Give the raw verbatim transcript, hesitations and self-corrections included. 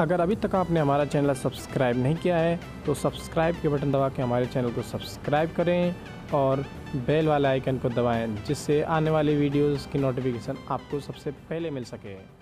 अगर अभी तक आपने हमारा चैनल सब्सक्राइब नहीं किया है तो सब्सक्राइब के बटन दबा के हमारे चैनल को सब्सक्राइब करें और बेल वाले आइकन को दबाएं, जिससे आने वाली वीडियोस की नोटिफिकेशन आपको सबसे पहले मिल सके।